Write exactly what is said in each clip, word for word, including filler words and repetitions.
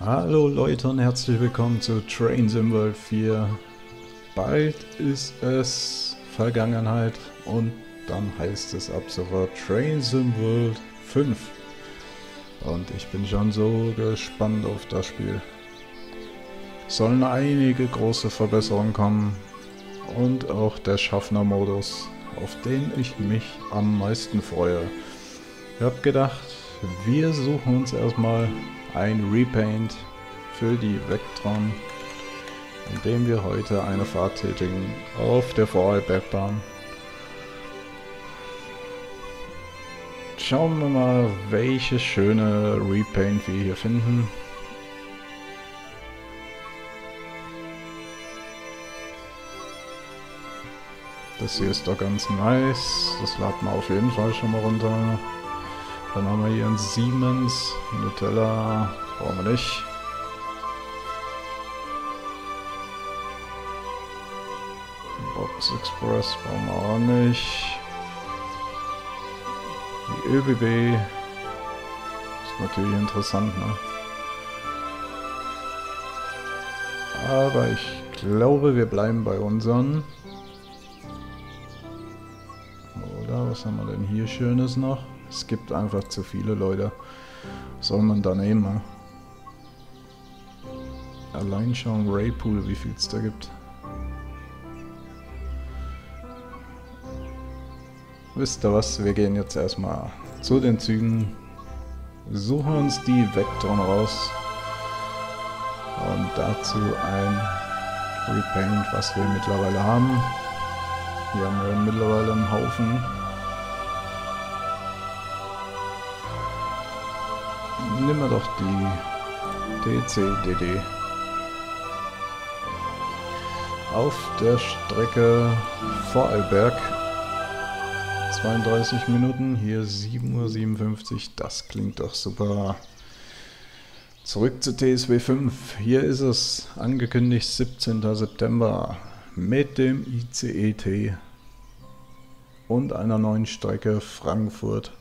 Hallo Leute und herzlich willkommen zu Train Sim World vier. Bald ist es Vergangenheit und dann heißt es ab sofort Train Sim World fünf. Und ich bin schon so gespannt auf das Spiel. Es sollen einige große Verbesserungen kommen und auch der Schaffner-Modus, auf den ich mich am meisten freue. Ich habe gedacht, wir suchen uns erstmal ein Repaint für die Vectron, indem wir heute eine Fahrt tätigen auf der Vorarlbergbahn. Schauen wir mal, welche schöne Repaint wir hier finden. Das hier ist doch ganz nice, das laden wir auf jeden Fall schon mal runter. Dann haben wir hier einen Siemens, Nutella, brauchen wir nicht. Box Express brauchen wir auch nicht. Die Ö B B ist natürlich interessant, ne? Aber ich glaube, wir bleiben bei unseren. Oder was haben wir denn hier Schönes noch? Es gibt einfach zu viele Leute. Was soll man da nehmen? Ne? Allein schon Raypool, wie viel es da gibt. Wisst ihr was? Wir gehen jetzt erstmal zu den Zügen. Suchen uns die Vectron raus. Und dazu ein Repaint, was wir mittlerweile haben. Hier haben wir mittlerweile einen Haufen. Nehmen wir doch die T C D D. Auf der Strecke Vorarlberg. zweiunddreißig Minuten, hier sieben Uhr siebenundfünfzig, das klingt doch super. Zurück zu T S W fünf, hier ist es angekündigt siebzehnten September mit dem I C E T und einer neuen Strecke Frankfurt.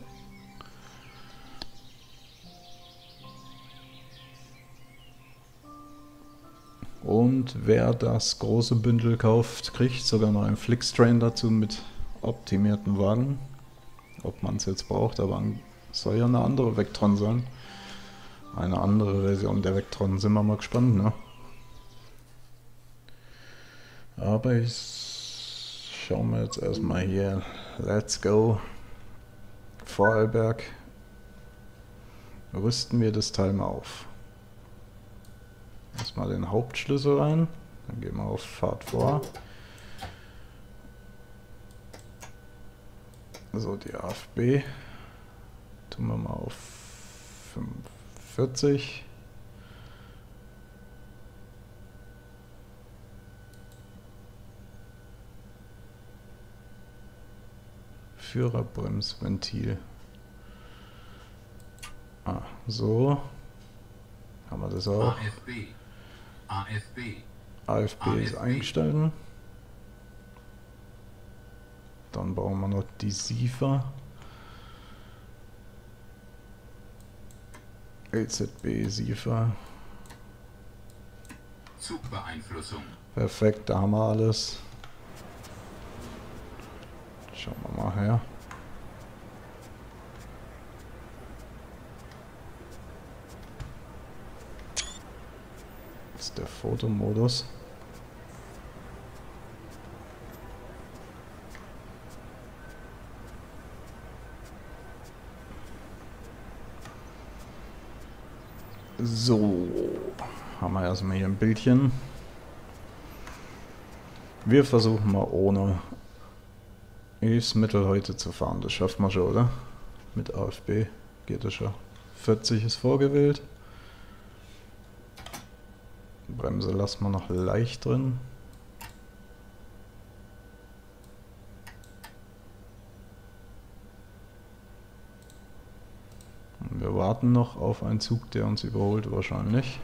Und wer das große Bündel kauft, kriegt sogar noch einen Flixtrain dazu mit optimierten Wagen. Ob man es jetzt braucht, aber soll ja eine andere Vectron sein. Eine andere Version der Vectron, sind wir mal gespannt, ne? Aber ich schauen wir jetzt erstmal hier. Let's go. Vorarlberg. Rüsten wir das Teil mal auf. Erstmal den Hauptschlüssel rein, dann gehen wir auf Fahrt vor. So, die A F B tun wir mal auf fünfundvierzig. Führerbremsventil. Ah, so. Haben wir das auch. A F B. A F B. A F B ist eingestellt. Dann brauchen wir noch die SIFA. L Z B, SIFA. Zugbeeinflussung. Perfekt, da haben wir alles. Schauen wir mal her. Das ist der Fotomodus. So, haben wir erstmal hier ein Bildchen. Wir versuchen mal ohne Hilfsmittel heute zu fahren. Das schaffen wir schon, oder? Mit A F B geht das schon. vierzig ist vorgewählt. Bremse lassen wir noch leicht drin. Wir warten noch auf einen Zug, der uns überholt, wahrscheinlich.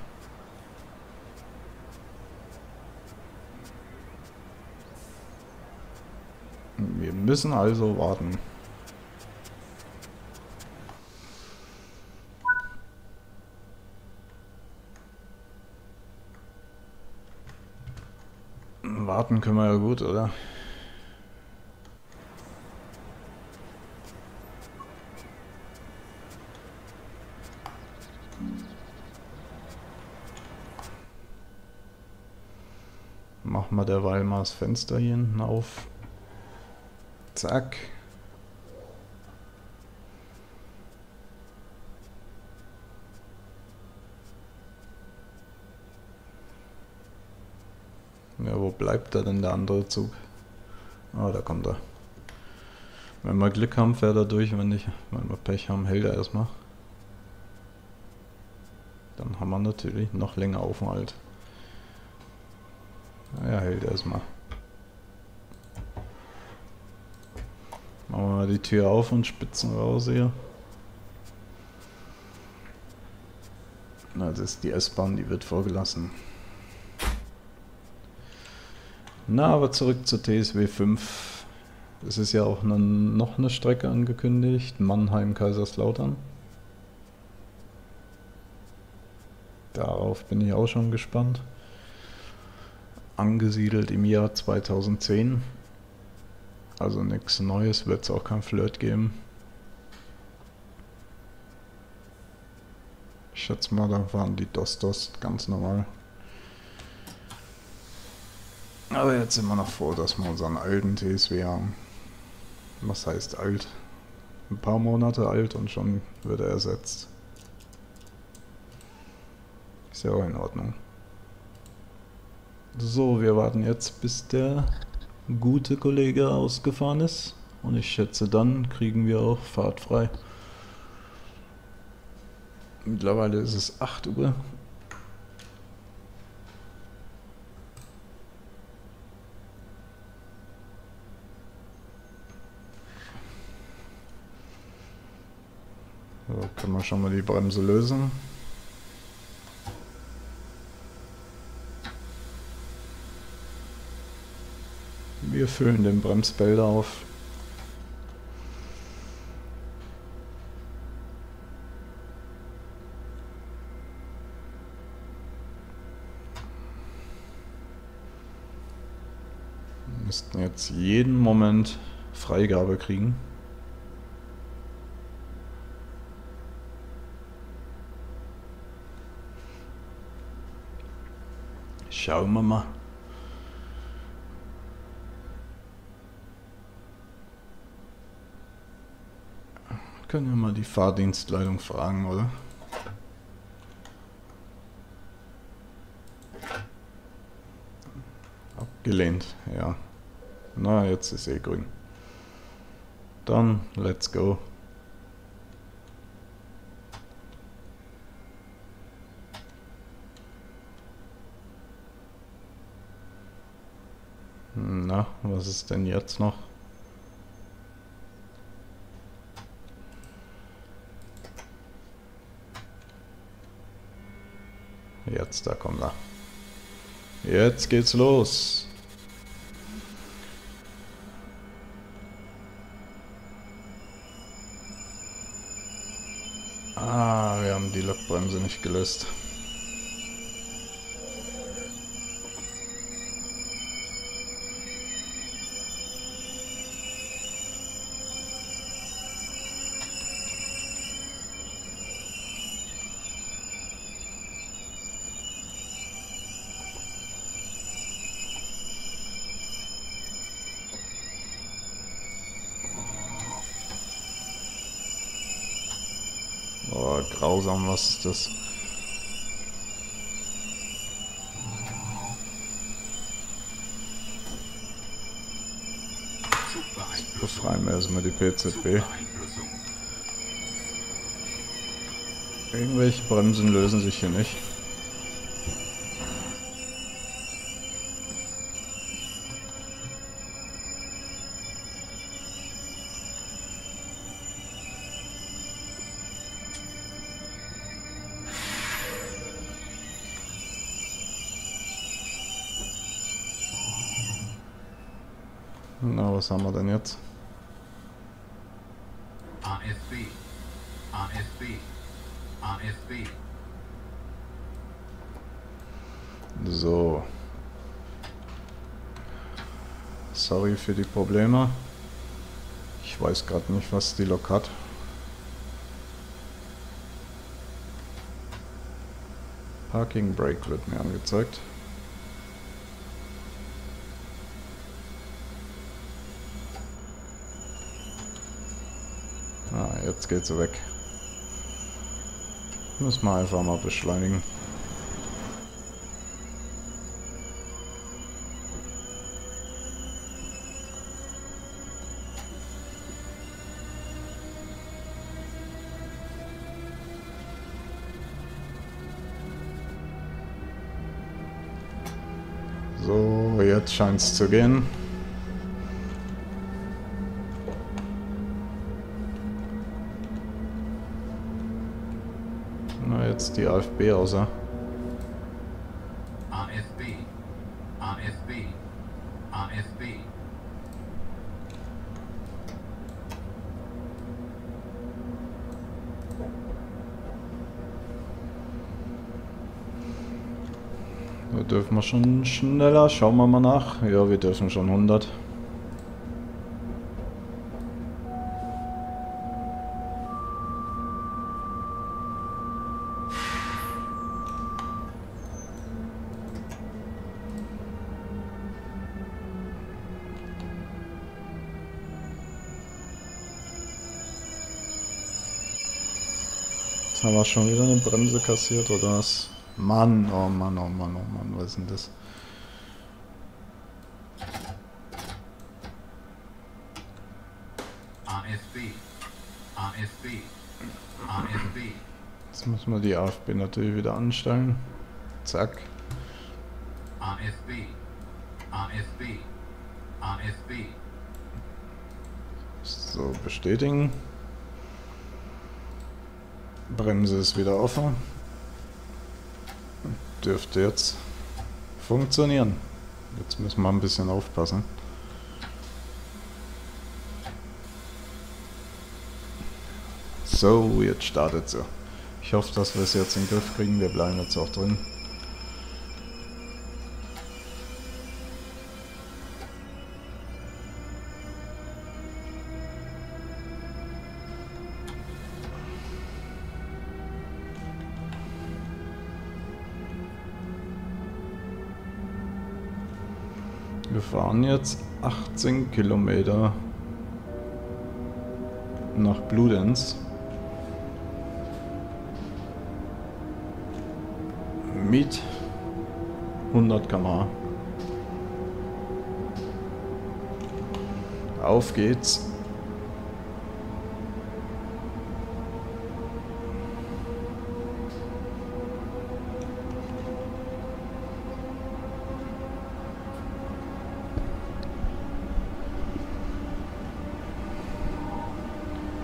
Wir müssen also warten. warten können wir ja gut, oder? Machen wir derweil mal das Fenster hier hinten auf. Zack. Ja, wo bleibt da denn der andere Zug? Ah, da kommt er. Wenn wir Glück haben, fährt er durch, wenn nicht, wenn wir Pech haben, hält er erstmal. Dann haben wir natürlich noch länger Aufenthalt. Ja, hält erstmal. Machen wir mal die Tür auf und spitzen raus hier. Na, das ist die S-Bahn, die wird vorgelassen. Na, aber zurück zur T S W fünf. Es ist ja auch eine, noch eine Strecke angekündigt, Mannheim-Kaiserslautern. Darauf bin ich auch schon gespannt. Angesiedelt im Jahr zweitausendzehn. Also nichts Neues, wird es auch kein Flirt geben. Ich schätze mal, da waren die Dostos ganz normal. Aber jetzt sind wir noch froh, dass wir unseren alten T S W haben. Was heißt alt? Ein paar Monate alt und schon wird er ersetzt. Ist ja auch in Ordnung. So, wir warten jetzt, bis der gute Kollege ausgefahren ist. Und ich schätze, dann kriegen wir auch Fahrt frei. Mittlerweile ist es acht Uhr. So, können wir schon mal die Bremse lösen. Wir füllen den Bremsbelder auf. Wir müssten jetzt jeden Moment Freigabe kriegen. Schauen wir mal. Können wir mal die Fahrdienstleitung fragen, oder? Abgelehnt, ja. Na, jetzt ist eh grün. Dann, let's go. Na, was ist denn jetzt noch? Jetzt, da kommt er. Jetzt geht's los. Ah, wir haben die Lokbremse nicht gelöst. Grausam, was ist das? Befreien wir erstmal die P Z B. Irgendwelche Bremsen lösen sich hier nicht. Na, was haben wir denn jetzt? A F B, A F B, A F B. So. Sorry für die Probleme. Ich weiß gerade nicht, was die Lok hat. Parking Brake wird mir angezeigt. Ah, jetzt geht sie weg. Müssen wir einfach mal beschleunigen. So, jetzt scheint es zu gehen. Na, jetzt die A F B außer. A F B. A F B. A F B. Da dürfen wir schon schneller, schauen wir mal nach. Ja, wir dürfen schon hundert. Jetzt haben wir schon wieder eine Bremse kassiert, oder was? Mann, oh Mann, oh Mann, oh Mann, was ist denn das? A F B, A F B, A F B. Jetzt müssen wir die A F B natürlich wieder anstellen. Zack. A F B, A F B, A F B. So, bestätigen. Bremse ist wieder offen. Dürfte jetzt funktionieren. Jetzt müssen wir ein bisschen aufpassen. So, jetzt startet sie. Ich hoffe, dass wir es jetzt in den Griff kriegen. Wir bleiben jetzt auch drin. Wir fahren jetzt achtzehn Kilometer nach Bludenz. Mit hundert Kilometer pro Stunde. Auf geht's.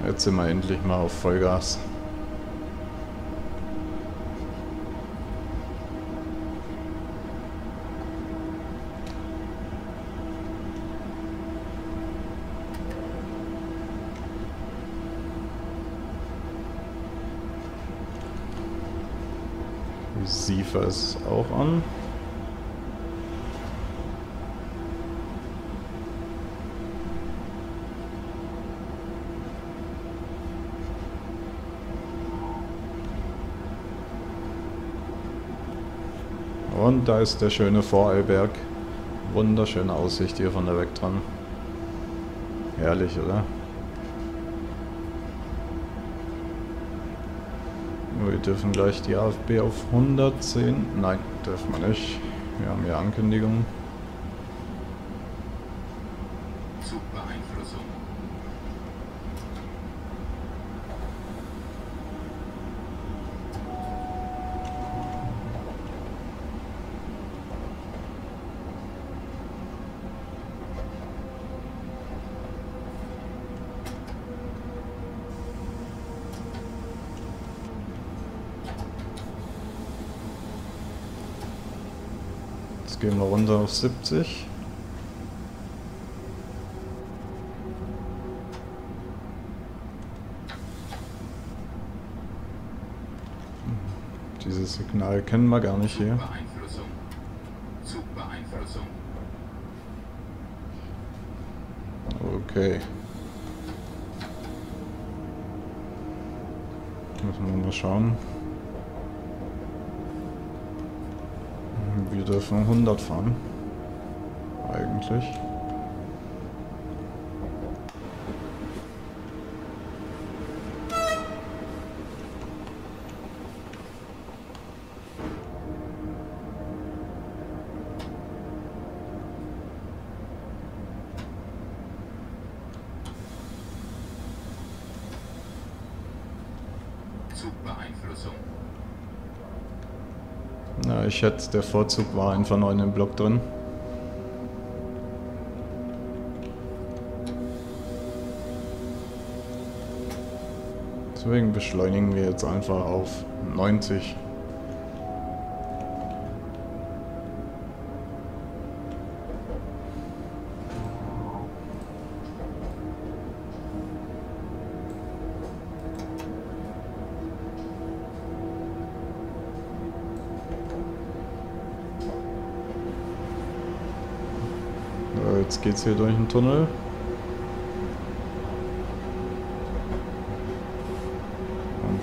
Jetzt sind wir endlich mal auf Vollgas. SIFA ist auch an. Und da ist der schöne Vorarlberg. Wunderschöne Aussicht hier von der Vectron. Herrlich, oder? Wir dürfen gleich die A F B auf hundertzehn. Nein, dürfen wir nicht. Wir haben ja Ankündigungen. Zugbeeinflussung. Jetzt gehen wir runter auf siebzig. Dieses Signal kennen wir gar nicht hier. Okay. Müssen wir mal schauen. Wir dürfen hundert fahren. Eigentlich. Zugbeeinflussung. Na, ich schätze, der Vorzug war einfach noch in dem Block drin. Deswegen beschleunigen wir jetzt einfach auf neunzig. So, jetzt geht's hier durch den Tunnel.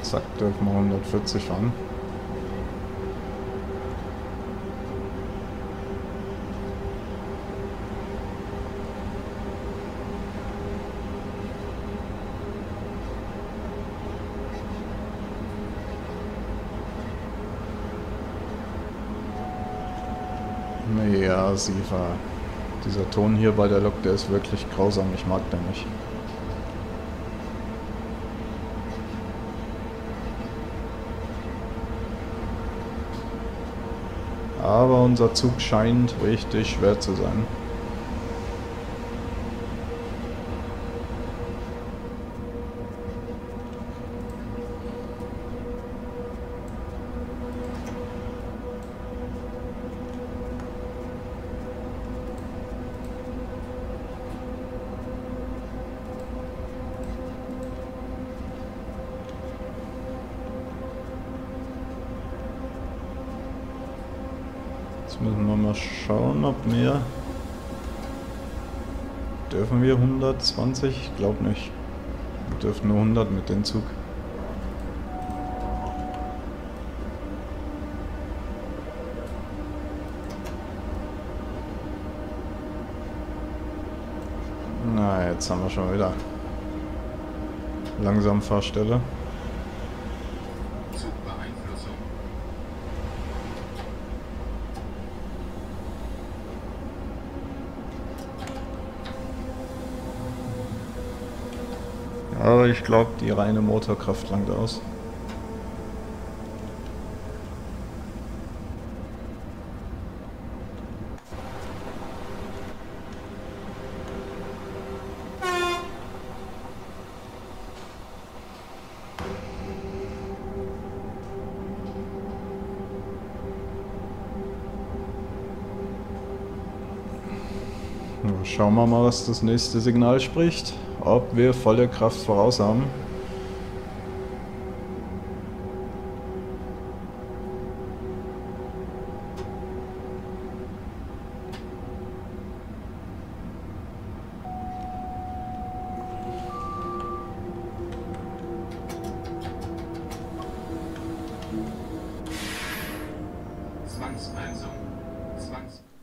Zack, dürfen wir hundertvierzig fahren. Ja, SIFA. Dieser Ton hier bei der Lok, der ist wirklich grausam. Ich mag den nicht. Aber unser Zug scheint richtig schwer zu sein. Jetzt müssen wir mal schauen, ob wir... Dürfen wir hundertzwanzig? Ich glaube nicht. Wir dürfen nur hundert mit dem Zug. Na, jetzt haben wir schon wieder langsam Fahrstelle. Aber ich glaube, die reine Motorkraft langt aus. Schauen wir mal, was das nächste Signal spricht. Ob wir volle Kraft voraus haben. Zwangsbremsung. Zwangs